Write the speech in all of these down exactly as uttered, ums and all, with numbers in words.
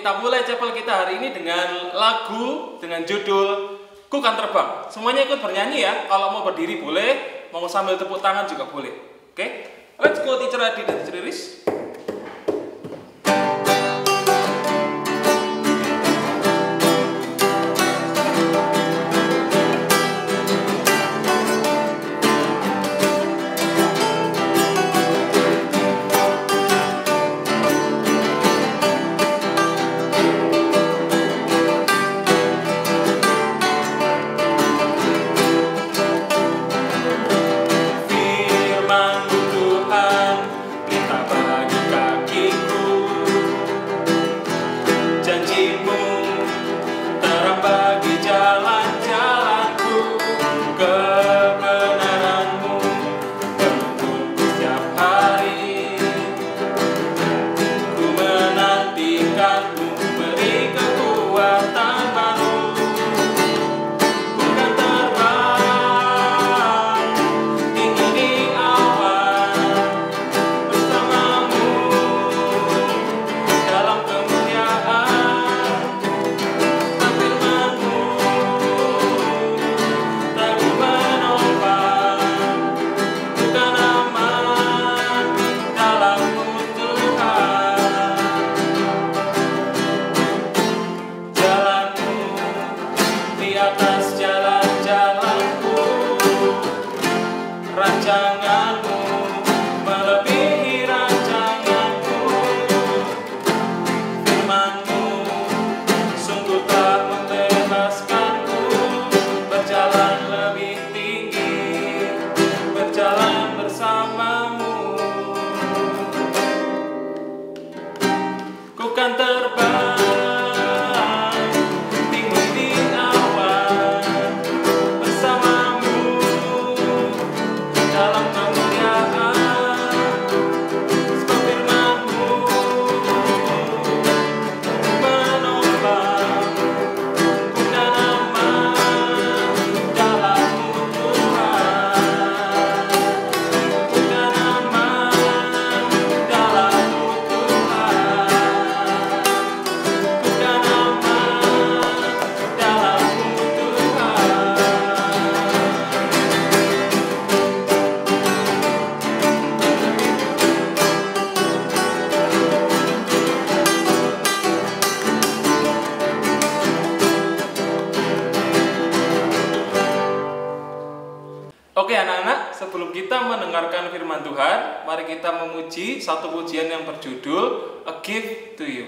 kita mulai chapel kita hari ini dengan lagu dengan judul Kukan Terbang. Semuanya ikut bernyanyi ya. Kalau mau berdiri boleh, mau sambil tepuk tangan juga boleh. Oke, okay? Let's go Teacher Adi dan Teacher Iris. Sebelum kita mendengarkan firman Tuhan, mari kita memuji satu pujian yang berjudul A Gift to You.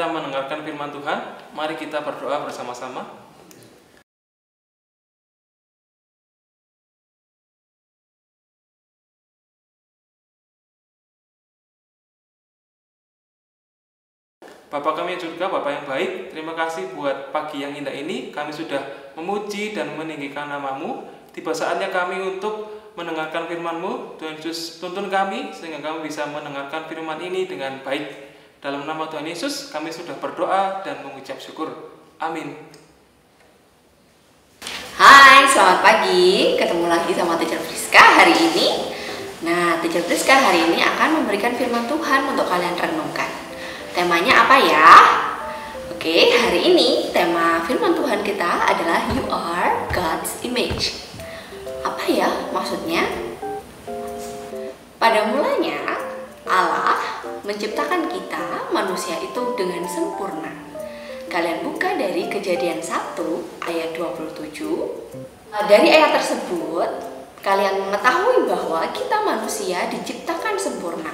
kita mendengarkan firman Tuhan, mari kita berdoa bersama-sama. Bapa kami yang surga, Bapa yang baik, terima kasih buat pagi yang indah ini. Kami sudah memuji dan meninggikan nama-Mu. Tiba saatnya kami untuk mendengarkan firman-Mu. Tuhan Yesus, tuntun kami sehingga kami bisa mendengarkan firman ini dengan baik. Dalam nama Tuhan Yesus, kami sudah berdoa dan mengucap syukur. Amin. Hai, selamat pagi. Ketemu lagi sama Teacher Priska hari ini. Nah, Teacher Priska hari ini akan memberikan firman Tuhan untuk kalian renungkan. Temanya apa ya? Oke, hari ini tema firman Tuhan kita adalah You are God's image. Apa ya maksudnya? Pada mulanya, Allah menciptakan kita manusia itu dengan sempurna. Kalian buka dari Kejadian satu ayat dua puluh tujuh. Dari ayat tersebut, kalian mengetahui bahwa kita manusia diciptakan sempurna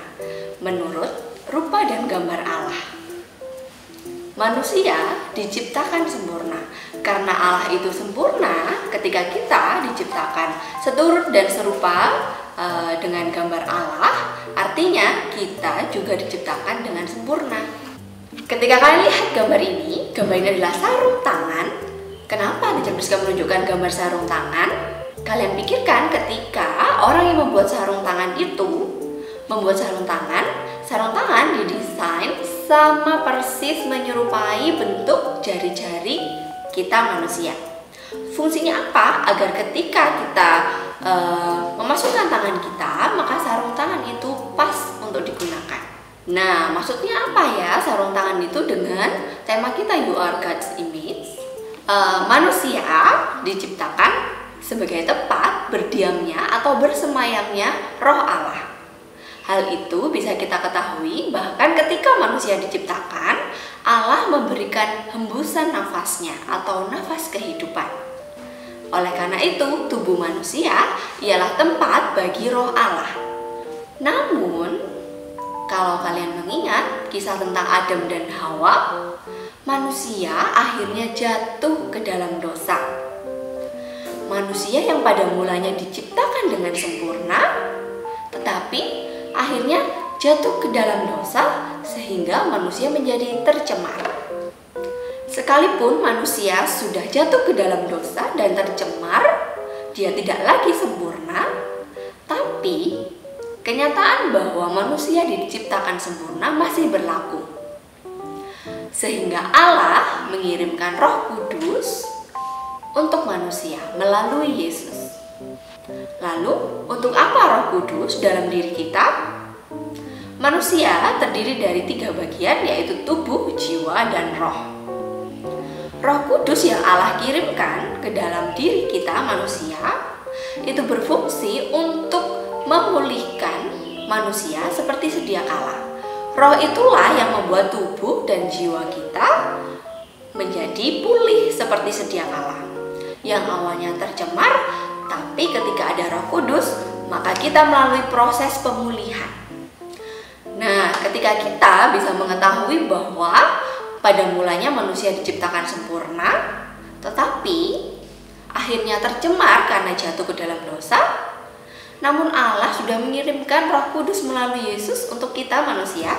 menurut rupa dan gambar Allah. Manusia diciptakan sempurna karena Allah itu sempurna. Ketika kita diciptakan seturut dan serupa e, dengan gambar Allah, artinya kita juga diciptakan dengan sempurna. Ketika kalian lihat gambar ini, gambar ini adalah sarung tangan. Kenapa Teacher Priska menunjukkan gambar sarung tangan? Kalian pikirkan ketika orang yang membuat sarung tangan itu membuat sarung tangan. Sarung tangan didesain sama persis menyerupai bentuk jari-jari kita manusia. Fungsinya apa? Agar ketika kita e, memasukkan tangan kita, maka sarung tangan itu pas untuk digunakan. Nah, maksudnya apa ya sarung tangan itu dengan tema kita You Are God's Image? E, manusia diciptakan sebagai tempat berdiamnya atau bersemayamnya roh Allah. Hal itu bisa kita ketahui bahkan ketika manusia diciptakan, Allah memberikan hembusan nafasnya atau nafas kehidupan. Oleh karena itu, tubuh manusia ialah tempat bagi roh Allah. Namun, kalau kalian mengingat kisah tentang Adam dan Hawa, manusia akhirnya jatuh ke dalam dosa. Manusia yang pada mulanya diciptakan dengan sempurna, tetapi akhirnya jatuh ke dalam dosa sehingga manusia menjadi tercemar. Sekalipun manusia sudah jatuh ke dalam dosa dan tercemar, dia tidak lagi sempurna. Tapi kenyataan bahwa manusia diciptakan sempurna masih berlaku. Sehingga Allah mengirimkan Roh Kudus untuk manusia melalui Yesus. Lalu, untuk apa Roh Kudus dalam diri kita? Manusia terdiri dari tiga bagian, yaitu tubuh, jiwa, dan roh. Roh Kudus yang Allah kirimkan ke dalam diri kita manusia itu berfungsi untuk memulihkan manusia seperti sedia kala. Roh itulah yang membuat tubuh dan jiwa kita menjadi pulih seperti sedia kala. Yang awalnya tercemar, tapi ketika ada Roh Kudus, maka kita melalui proses pemulihan. Nah, ketika kita bisa mengetahui bahwa pada mulanya manusia diciptakan sempurna, tetapi akhirnya tercemar karena jatuh ke dalam dosa, namun Allah sudah mengirimkan Roh Kudus melalui Yesus untuk kita manusia.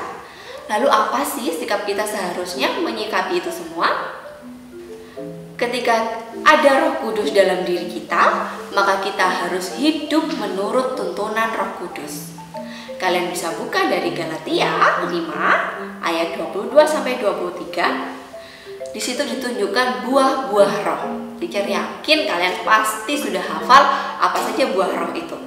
Lalu apa sih sikap kita seharusnya menyikapi itu semua? Ketika ada Roh Kudus dalam diri kita, maka kita harus hidup menurut tuntunan Roh Kudus. Kalian bisa buka dari Galatia lima ayat dua puluh dua sampai dua puluh tiga. Di situ ditunjukkan buah-buah roh. Teacher yakin kalian pasti sudah hafal apa saja buah roh itu.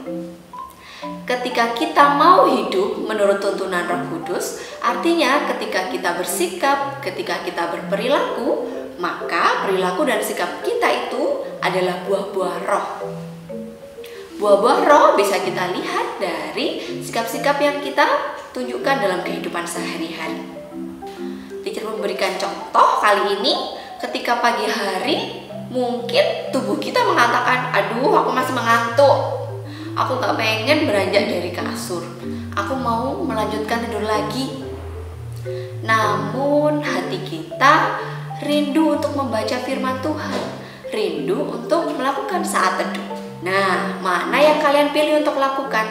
Ketika kita mau hidup menurut tuntunan Roh Kudus, artinya ketika kita bersikap, ketika kita berperilaku, maka perilaku dan sikap kita itu adalah buah-buah roh. Buah-buah roh bisa kita lihat dari sikap-sikap yang kita tunjukkan dalam kehidupan sehari-hari. Teacher memberikan contoh kali ini, ketika pagi hari mungkin tubuh kita mengatakan, aduh aku masih mengantuk, aku gak pengen beranjak dari kasur, aku mau melanjutkan tidur lagi. Namun hati kita rindu untuk membaca firman Tuhan, rindu untuk melakukan saat teduh. Nah, mana yang kalian pilih untuk lakukan?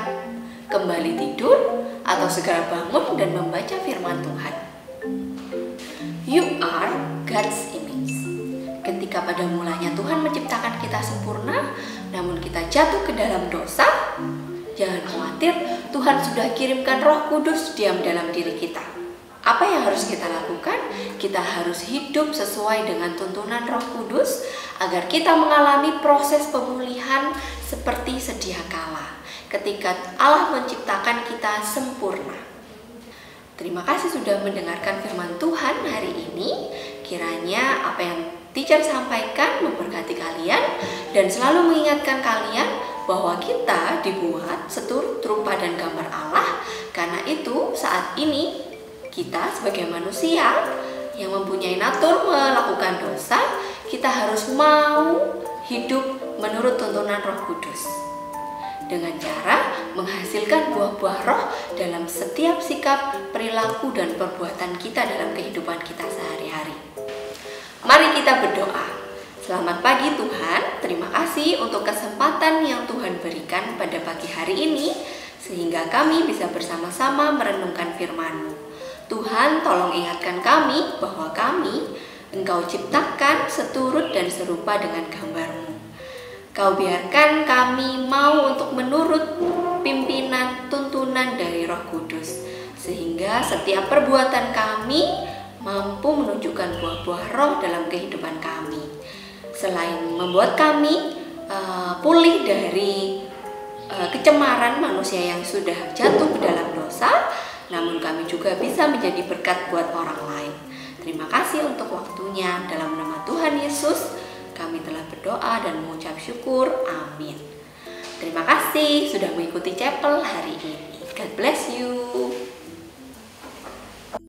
Kembali tidur atau segera bangun dan membaca firman Tuhan? You are God's image. Ketika pada mulanya Tuhan menciptakan kita sempurna, namun kita jatuh ke dalam dosa, jangan khawatir, Tuhan sudah kirimkan Roh Kudus diam dalam diri kita. Apa yang harus kita lakukan? Kita harus hidup sesuai dengan tuntunan Roh Kudus agar kita mengalami proses pemulihan seperti sedia kala, ketika Allah menciptakan kita sempurna. Terima kasih sudah mendengarkan firman Tuhan hari ini. Kiranya apa yang Teacher sampaikan memberkati kalian dan selalu mengingatkan kalian bahwa kita dibuat seturut rupa dan gambar Allah. Karena itu saat ini kita sebagai manusia yang mempunyai natur melakukan dosa, kita harus mau hidup menurut tuntunan Roh Kudus dengan cara menghasilkan buah-buah Roh dalam setiap sikap, perilaku, dan perbuatan kita dalam kehidupan kita sehari-hari. Mari kita berdoa. Selamat pagi Tuhan, terima kasih untuk kesempatan yang Tuhan berikan pada pagi hari ini, sehingga kami bisa bersama-sama merenungkan firman-Mu. Tuhan, tolong ingatkan kami bahwa kami Engkau ciptakan seturut dan serupa dengan gambar-Mu. Kau biarkan kami mau untuk menurut pimpinan, tuntunan dari Roh Kudus, sehingga setiap perbuatan kami mampu menunjukkan buah-buah Roh dalam kehidupan kami. Selain membuat kami uh, pulih dari uh, kecemaran manusia yang sudah jatuh ke dalam dosa, namun kami juga bisa menjadi berkat buat orang lain. Terima kasih untuk waktunya. Dalam nama Tuhan Yesus kami telah berdoa dan mengucap syukur. Amin. Terima kasih sudah mengikuti Chapel hari ini. God bless you.